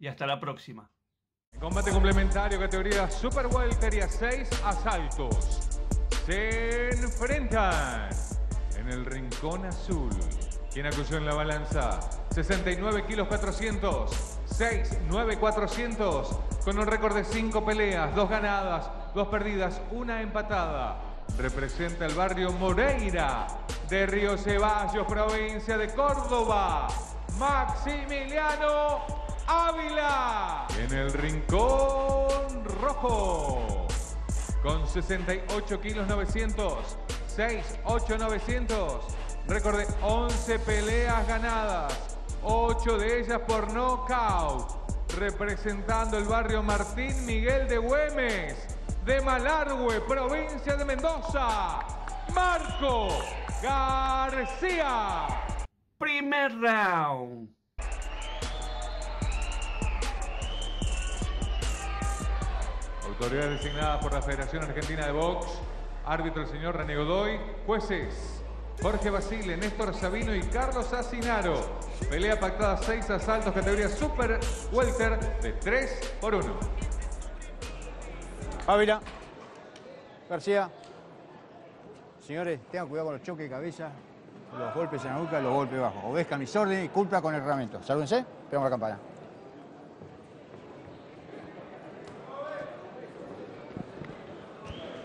y hasta la próxima. Combate complementario, categoría Super Welter y a 6 asaltos. Se enfrentan en el rincón azul. ¿Quién acusó en la balanza? 69 kilos 400, 6, 9, 400. Con un récord de 5 peleas, 2 ganadas, 2 perdidas, 1 empatada. Representa el barrio Moreira de Río Ceballos, provincia de Córdoba. Maximiliano Ávila en el rincón rojo. Con 68 kilos 900, 6, 8, 900. Récord de 11 peleas ganadas, 8 de ellas por nocaut. Representando el barrio Martín Miguel de Güemes, de Malargüe, provincia de Mendoza, Marco García. Primer round. Autoridades designadas por la Federación Argentina de Box. Árbitro el señor René Godoy. Jueces Jorge Basile, Néstor Sabino y Carlos Asinaro. Pelea pactada 6 asaltos, categoría Super Welter de 3x1. Ávila, García. Señores, tengan cuidado con los choques de cabeza, los golpes en la nuca, los golpes bajos. Obedezcan mis órdenes y cumpla con el reglamento. Salúdense, pegamos la campana.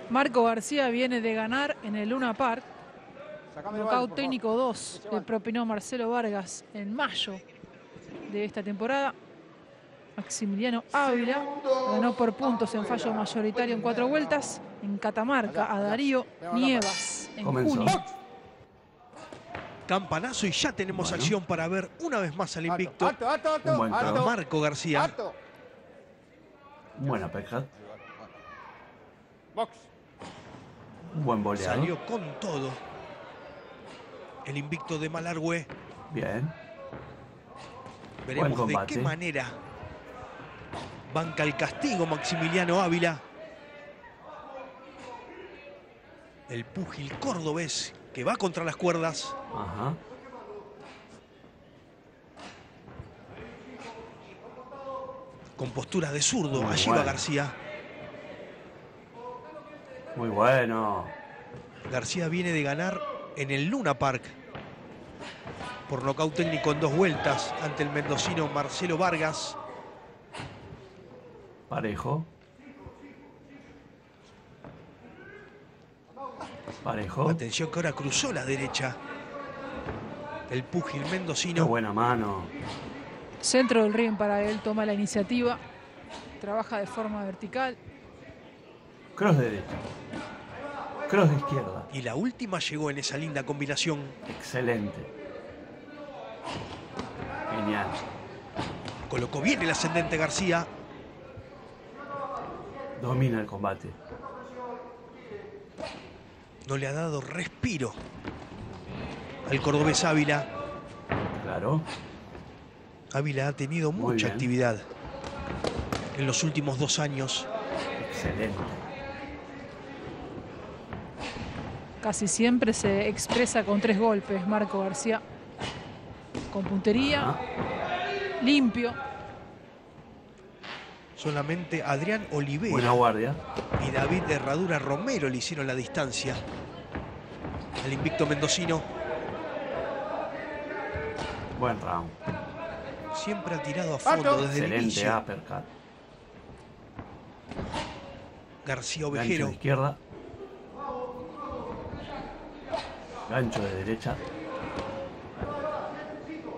Marco García viene de ganar en el Luna Park. Nocaut técnico 2 le propinó Marcelo Vargas en mayo de esta temporada. Maximiliano Ávila ganó por puntos en fallo mayoritario en 4 vueltas. En Catamarca a Darío Nievas en junio. Campanazo y ya tenemos acción para ver una vez más al invicto Marco García. Buena peja. Box. Un buen boleado. Salió con todo el invicto de Malargüe. Bien. Veremos de qué manera banca el castigo Maximiliano Ávila. El púgil cordobés que va contra las cuerdas. Ajá. Con postura de zurdo. Allí va García. Muy bueno. García viene de ganar en el Luna Park por nocaut técnico en 2 vueltas ante el mendocino Marcelo Vargas. Parejo. Parejo. Atención que ahora cruzó la derecha el púgil mendocino. Qué buena mano. Centro del ring para él, toma la iniciativa, trabaja de forma vertical. Cross de derecha, cross de izquierda. Y la última llegó en esa linda combinación. Excelente. Genial. Colocó bien el ascendente García. Domina el combate. No le ha dado respiro al cordobés Ávila. Claro. Ávila ha tenido mucha actividad en los últimos 2 años. Excelente. Casi siempre se expresa con 3 golpes Marco García. Con puntería. Limpio. Solamente Adrián Oliveira. Buena guardia. Y David Herradura Romero le hicieron la distancia al invicto mendocino. Buen round. Siempre ha tirado a fondo desde el inicio. Excelente uppercut. García Ovejero. Gancho de izquierda. Gancho de derecha.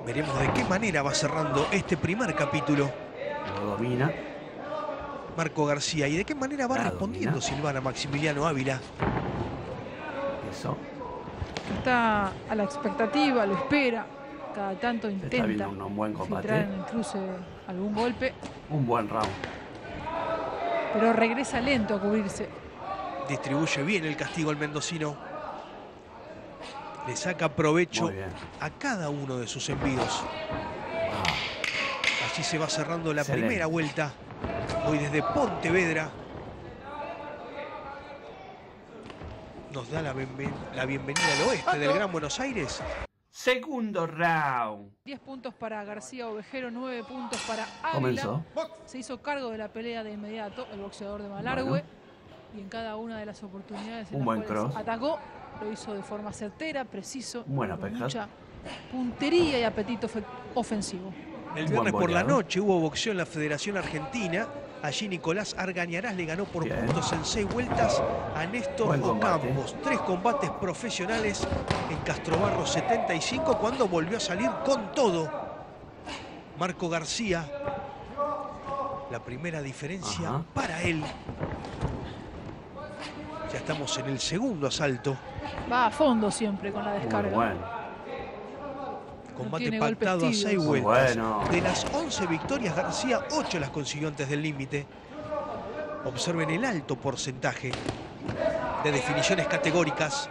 Veremos de qué manera va cerrando este primer capítulo. Lo domina Marco García. ¿Y de qué manera va respondiendo Silvana Maximiliano Ávila? Eso. Está a la expectativa, lo espera. Cada tanto intenta un buen combate, incluso algún golpe. Un buen round. Pero regresa lento a cubrirse. Distribuye bien el castigo al mendocino. Le saca provecho a cada uno de sus envíos. Así se va cerrando la primera vuelta. Hoy desde Pontevedra nos da la bienvenida al oeste del Gran Buenos Aires. Segundo round. 10 puntos para García Ovejero, 9 puntos para Ávila. Se hizo cargo de la pelea de inmediato el boxeador de Malargüe. Bueno. Y en cada una de las oportunidades en las cuales atacó, lo hizo de forma certera, preciso, con mucha puntería y apetito ofensivo. El viernes por la noche hubo boxeo en la Federación Argentina. Allí Nicolás Argañarás le ganó por puntos en 6 vueltas a Néstor Ocampos. 3 combates profesionales en Castro Barros 75 cuando volvió a salir con todo Marco García. La primera diferencia para él. Ya estamos en el segundo asalto. Va a fondo siempre con la descarga. Combate pactado a 6 vueltas. De las 11 victorias, García 8 las consiguió antes del límite. Observen el alto porcentaje de definiciones categóricas.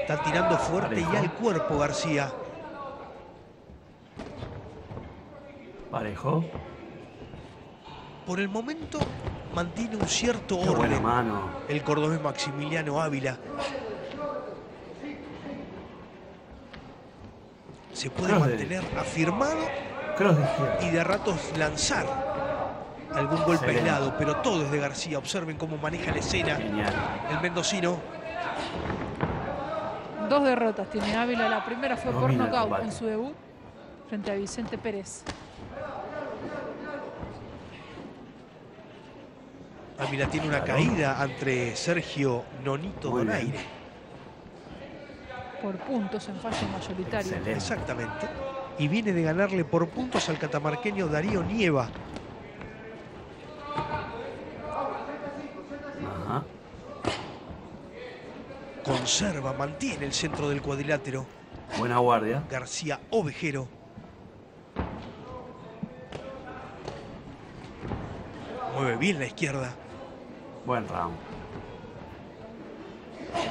Está tirando fuerte y al cuerpo García. Parejo. Por el momento mantiene un cierto orden el cordobés Maximiliano Ávila. Se puede mantener afirmado y de ratos lanzar algún golpe aislado, pero todo es de García. Observen cómo maneja la escena el mendocino. 2 derrotas tiene Ávila. La primera fue por nocaut en su debut frente a Vicente Pérez. Ávila tiene una caída ante Sergio Nonito Donaire. Por puntos en fallo mayoritario. Exactamente. Y viene de ganarle por puntos al catamarqueño Darío Nievas. Conserva, mantiene el centro del cuadrilátero. Buena guardia. García Ovejero. Mueve bien la izquierda. Buen round.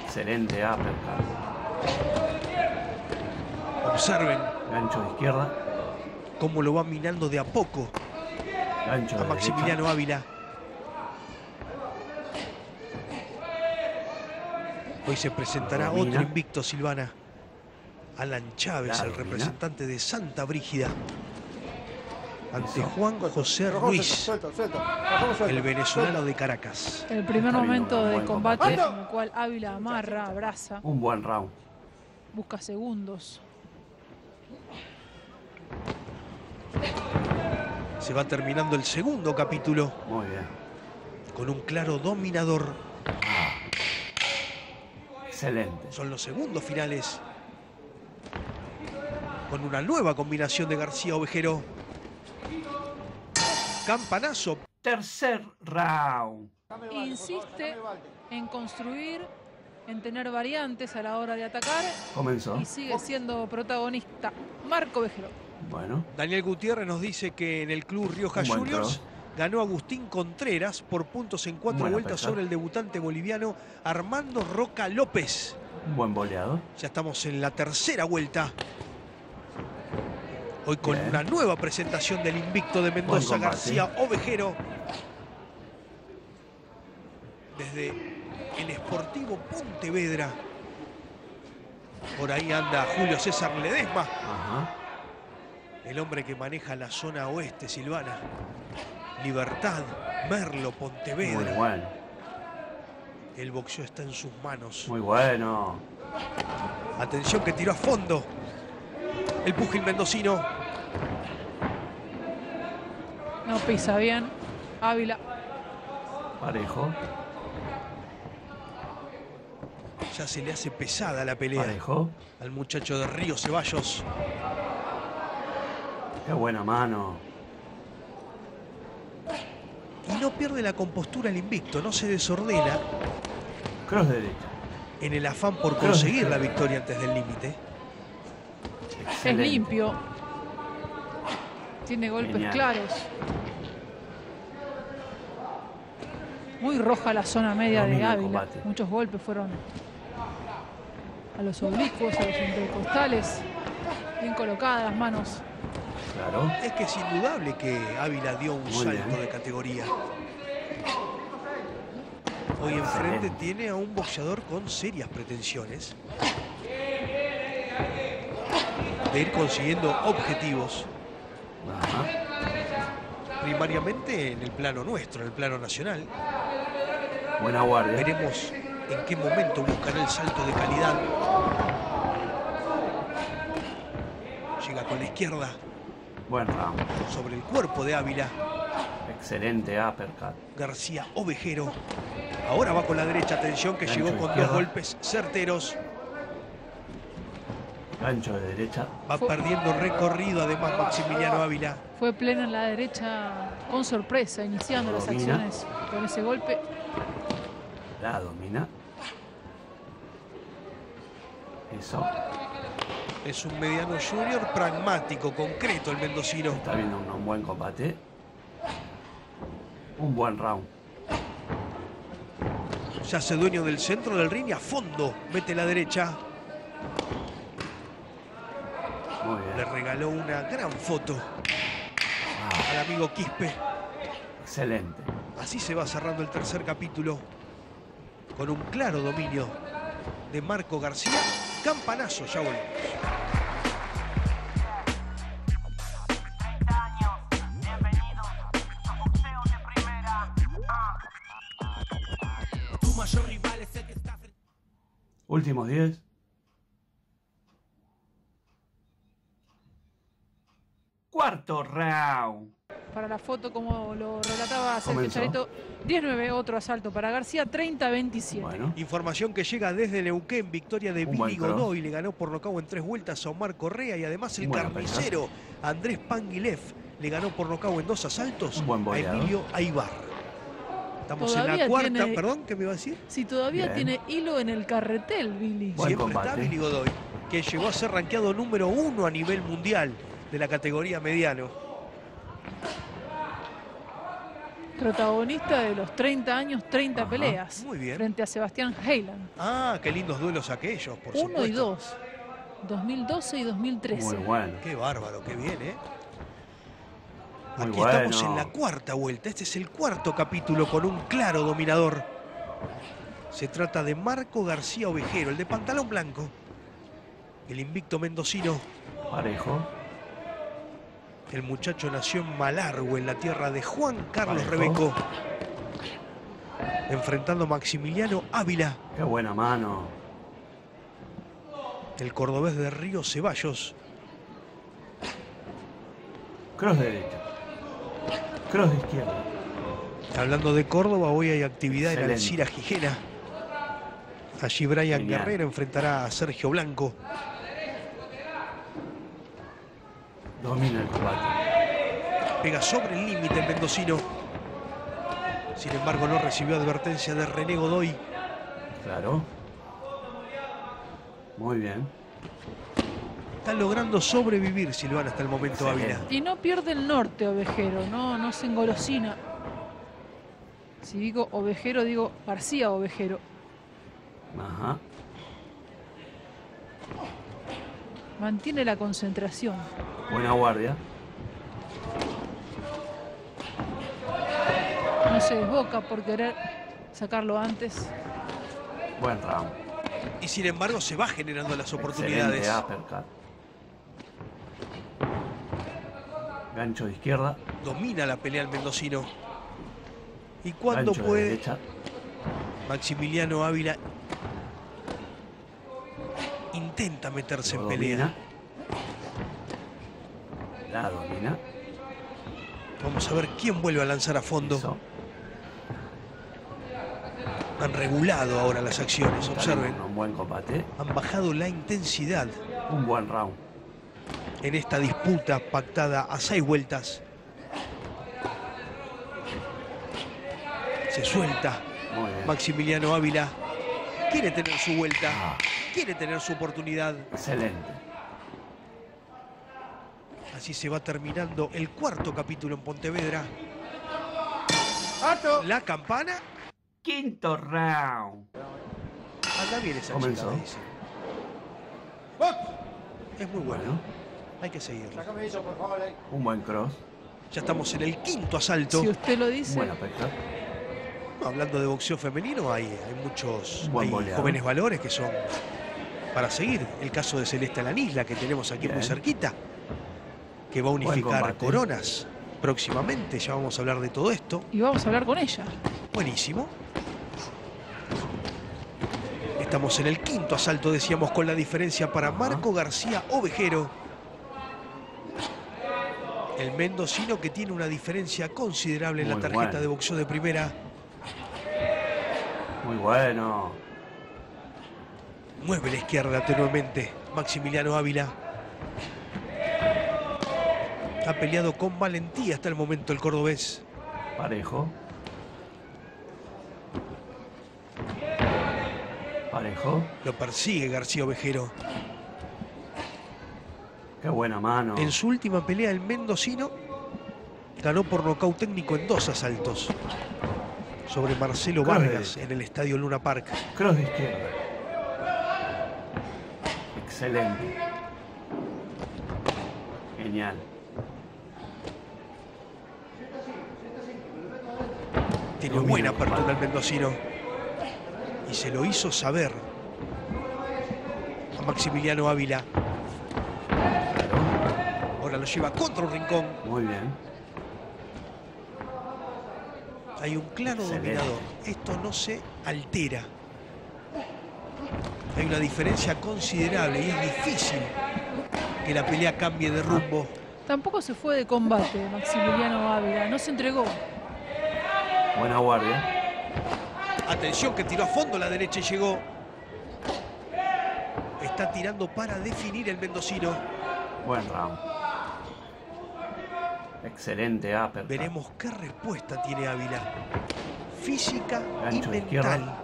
Excelente uppercut. Observen. Gancho de izquierda. Cómo lo va minando de a poco a Maximiliano Ávila. Hoy se presentará otro invicto, Silvana. Alan Chávez, el representante de Santa Brígida, ante Juan José Ruiz, el venezolano de Caracas. El primer momento de combate en el cual Ávila amarra, abraza. Un buen round. Busca segundos. Se va terminando el segundo capítulo. Muy bien. Con un claro dominador. Excelente. Son los segundos finales. Con una nueva combinación de García Ovejero. Campanazo. Tercer round. Insiste en construir, en tener variantes a la hora de atacar. Y sigue siendo protagonista Marco Ovejero. Daniel Gutiérrez nos dice que en el club Rioja Juniors ganó Agustín Contreras por puntos en 4 vueltas sobre el debutante boliviano Armando Roca López. Un buen boleado. Ya estamos en la tercera vuelta. Hoy con una nueva presentación del invicto de Mendoza, García Ovejero. Desde el Sportivo Pontevedra. Por ahí anda Julio César Ledesma. El hombre que maneja la zona oeste, Silvana. Libertad, Merlo, Pontevedra. Muy bueno. El boxeo está en sus manos. Muy bueno. Atención que tiró a fondo el púgil mendocino. No pisa bien Ávila. Parejo. Ya se le hace pesada la pelea. Parejo. Al muchacho de Río Ceballos. Qué buena mano. Y no pierde la compostura el invicto, no se desordena. Cross de derecha. En el afán por conseguir la victoria antes del límite. Es limpio. Tiene golpes claros. Muy roja la zona media de Ávila. Muchos golpes fueron a los oblicuos, a los intercostales. Bien colocadas las manos. Claro. Es que es indudable que Ávila dio un salto de categoría. Hoy enfrente tiene a un boxeador con serias pretensiones de ir consiguiendo objetivos. Ajá. Primariamente en el plano nuestro, en el plano nacional. Buena guardia. Veremos en qué momento buscará el salto de calidad. Llega con la izquierda. Buen round. Sobre el cuerpo de Ávila. Excelente uppercut. García Ovejero. Ahora va con la derecha. Atención que llegó con dos golpes certeros. Gancho de derecha. Va perdiendo recorrido además Maximiliano Ávila. Fue pleno en la derecha con sorpresa, iniciando las acciones con ese golpe. La domina. Eso. Es un mediano junior pragmático, concreto el mendocino. Está viendo un buen combate. Un buen round. Se hace dueño del centro del ring y a fondo mete la derecha. Muy bien. Le regaló una gran foto al amigo Quispe. Excelente. Así se va cerrando el tercer capítulo con un claro dominio de Marco García. Campanazo, ya volvemos. Últimos 10. Cuarto round. Para la foto, como lo relataba Sergio Chareto, 19, otro asalto para García, 30-27. Bueno. Información que llega desde Leuquén, victoria de Billy Godoy. Le ganó por nocaut en 3 vueltas a Omar Correa y además el carnicero Andrés Panguilev le ganó por nocaut en 2 asaltos a Emilio Aibar. Estamos todavía en la cuarta, tiene, perdón, ¿qué me iba a decir? Sí, todavía tiene hilo en el carretel, Billy. Siempre está Billy Godoy, que llegó a ser rankeado número 1 a nivel mundial de la categoría mediano. Protagonista de los 30 años, 30 peleas. Muy bien. Frente a Sebastián Heyland. Ah, qué lindos duelos aquellos, por supuesto. 1 y 2, 2012 y 2013. Muy bueno. Qué bárbaro, qué bien, ¿eh? Muy Aquí estamos en la cuarta vuelta. Este es el cuarto capítulo con un claro dominador. Se trata de Marco García Ovejero, el de pantalón blanco. El invicto mendocino. Parejo. El muchacho nació en Malargüe, en la tierra de Juan Carlos Rebeco. Enfrentando a Maximiliano Ávila. Qué buena mano. El cordobés de Río Ceballos. Cross de derecha. Cross de izquierda. Hablando de Córdoba, hoy hay actividad en Alcira Gijena. Allí Brian Guerrero enfrentará a Sergio Blanco. Domina el combate. Pega sobre el límite el mendocino. Sin embargo, no recibió advertencia de René Godoy. Claro. Muy bien. Está logrando sobrevivir, Silvana, hasta el momento Ávila. Y no pierde el norte, Ovejero, no se engolosina. Si digo Ovejero, digo García Ovejero. Ajá. Mantiene la concentración. Buena guardia. No se desboca por querer sacarlo antes. Buen round. Y sin embargo se va generando las oportunidades. Gancho de izquierda. Domina la pelea el mendocino. Y cuando gancho puede. De derecha. Maximiliano Ávila intenta meterse en pelea. La domina. Vamos a ver quién vuelve a lanzar a fondo. Han regulado ahora las acciones, observen. Un buen combate. Han bajado la intensidad. Un buen round. En esta disputa pactada a 6 vueltas. Se suelta Maximiliano Ávila. Quiere tener su vuelta. Quiere tener su oportunidad. Excelente. Así se va terminando el 4.º capítulo en Pontevedra. La campana. 5.º round. Acá viene esa chica, dice. Es muy bueno. Hay que seguir. Un buen cross. Ya estamos en el 5.º asalto. Si usted lo dice. Buen aspecto. Hablando de boxeo femenino, hay muchos jóvenes valores que son para seguir. El caso de Celeste Alanisla, que tenemos aquí muy cerquita, que va a unificar coronas próximamente. Ya vamos a hablar de todo esto. Y vamos a hablar con ella. Buenísimo. Estamos en el 5.º asalto, decíamos, con la diferencia para Marco García Ovejero. El mendocino que tiene una diferencia considerable en la tarjeta de boxeo de primera. Muy bueno. Mueve la izquierda tenuemente Maximiliano Ávila. Ha peleado con valentía hasta el momento el cordobés. Parejo. Parejo. Lo persigue García Ovejero. Qué buena mano. En su última pelea el mendocino ganó por nocaut técnico en 2 asaltos. Sobre Marcelo Vargas en el estadio Luna Park. Cross de izquierda. Excelente. Genial. Tiene buena apertura el mendocino. Y se lo hizo saber a Maximiliano Ávila. Ahora lo lleva contra un rincón. Muy bien. Hay un claro dominador. Esto no se altera. Hay una diferencia considerable y es difícil que la pelea cambie de rumbo. Tampoco se fue de combate Maximiliano Ávila. No se entregó. Buena guardia. Atención que tiró a fondo la derecha y llegó. Está tirando para definir el mendocino. Buen round. Excelente apertura. Veremos qué respuesta tiene Ávila. Física Gancho y mental.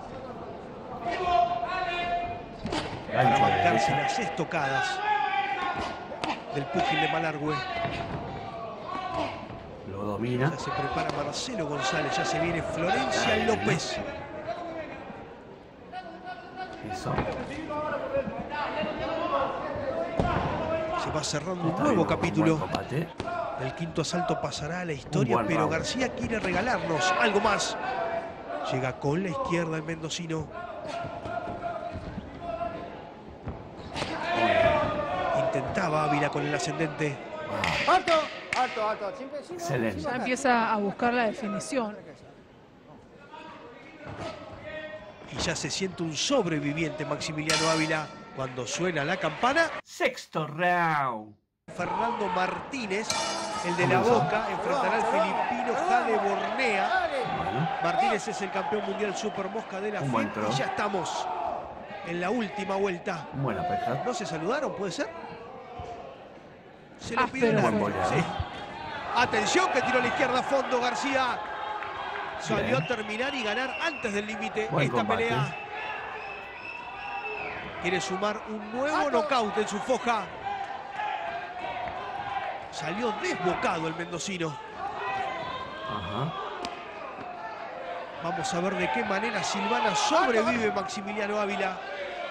Para marcarse las estocadas del púgil de Malargüe. Lo domina. Ya se prepara Marcelo González. Ya se viene Florencia López. Eso. Se va cerrando un nuevo capítulo. El 5.º asalto pasará a la historia, pero García quiere regalarnos algo más. Llega con la izquierda el mendocino. Intentaba Ávila con el ascendente. Excelente. Ya empieza a buscar la definición. Y ya se siente un sobreviviente Maximiliano Ávila cuando suena la campana. 6.º round. Fernando Martínez, el de la Boca, enfrentará al filipino Jade Bornea. Martínez es el campeón mundial Super Mosca de la FIB y ya estamos en la última vuelta. Buena pesca. ¿No se saludaron, puede ser? Se lo pide la ¿sí? Atención que tiró a la izquierda a fondo García. Salió a terminar y ganar antes del límite esta pelea. Quiere sumar un nuevo nocaut en su foja. Salió desbocado el mendocino. Vamos a ver de qué manera Silvana sobrevive Maximiliano Ávila.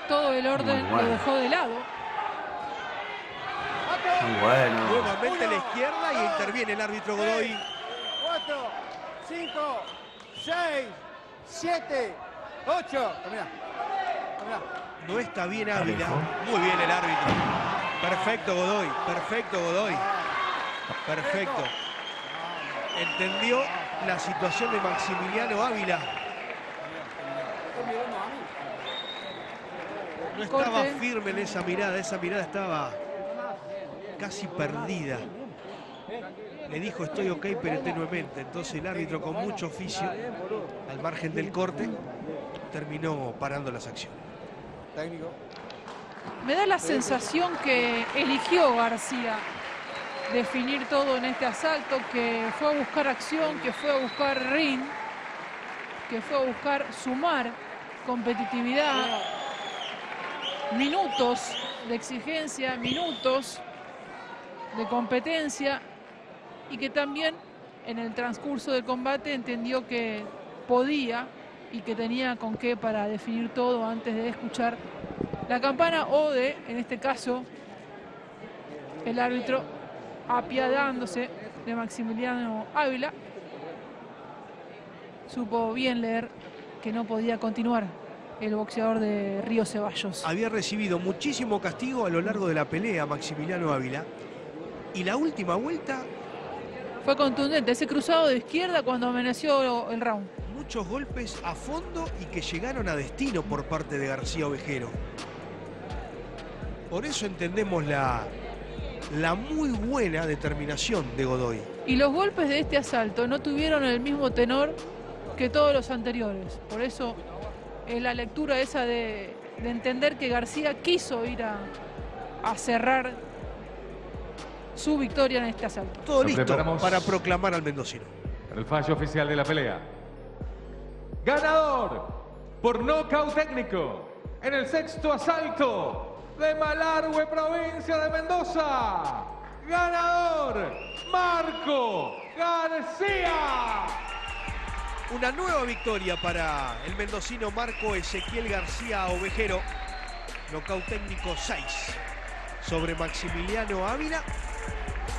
Todo el orden lo dejó de lado. Muy bueno. Nuevamente a la izquierda y interviene el árbitro Godoy. 4, 5, 6, 7, 8. No está bien Ávila. Muy bien el árbitro. Perfecto Godoy. Perfecto Godoy. Perfecto. Entendió la situación de Maximiliano Ávila. No estaba firme en esa mirada estaba casi perdida. Le dijo estoy ok pero tenuemente. Entonces el árbitro con mucho oficio, al margen del corte, terminó parando las acciones. Técnico. Me da la sensación que eligió García definir todo en este asalto, que fue a buscar acción, que fue a buscar ring, que fue a buscar sumar competitividad, minutos de exigencia, minutos de competencia, y que también en el transcurso del combate entendió que podía y que tenía con qué para definir todo antes de escuchar la campana o de, en este caso, el árbitro apiadándose de Maximiliano Ávila. Supo bien leer que no podía continuar el boxeador de Río Ceballos. Había recibido muchísimo castigo a lo largo de la pelea Maximiliano Ávila. Y la última vuelta fue contundente, ese cruzado de izquierda cuando amaneció el round. Muchos golpes a fondo y que llegaron a destino por parte de García Ovejero. Por eso entendemos la muy buena determinación de Godoy. Y los golpes de este asalto no tuvieron el mismo tenor que todos los anteriores. Por eso la lectura esa de entender que García quiso ir a cerrar su victoria en este asalto. Todo listo para proclamar al mendocino. El fallo oficial de la pelea. Ganador por nocaut técnico en el sexto asalto de Malargüe, provincia de Mendoza. Ganador, Marco García. Una nueva victoria para el mendocino Marco Ezequiel García Ovejero. Nocaut técnico 6 sobre Maximiliano Ávila.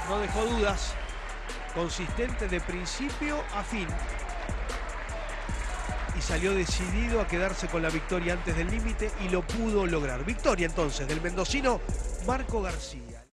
No dejó dudas. Consistente de principio a fin. Y salió decidido a quedarse con la victoria antes del límite y lo pudo lograr. Victoria entonces del mendocino Marco García.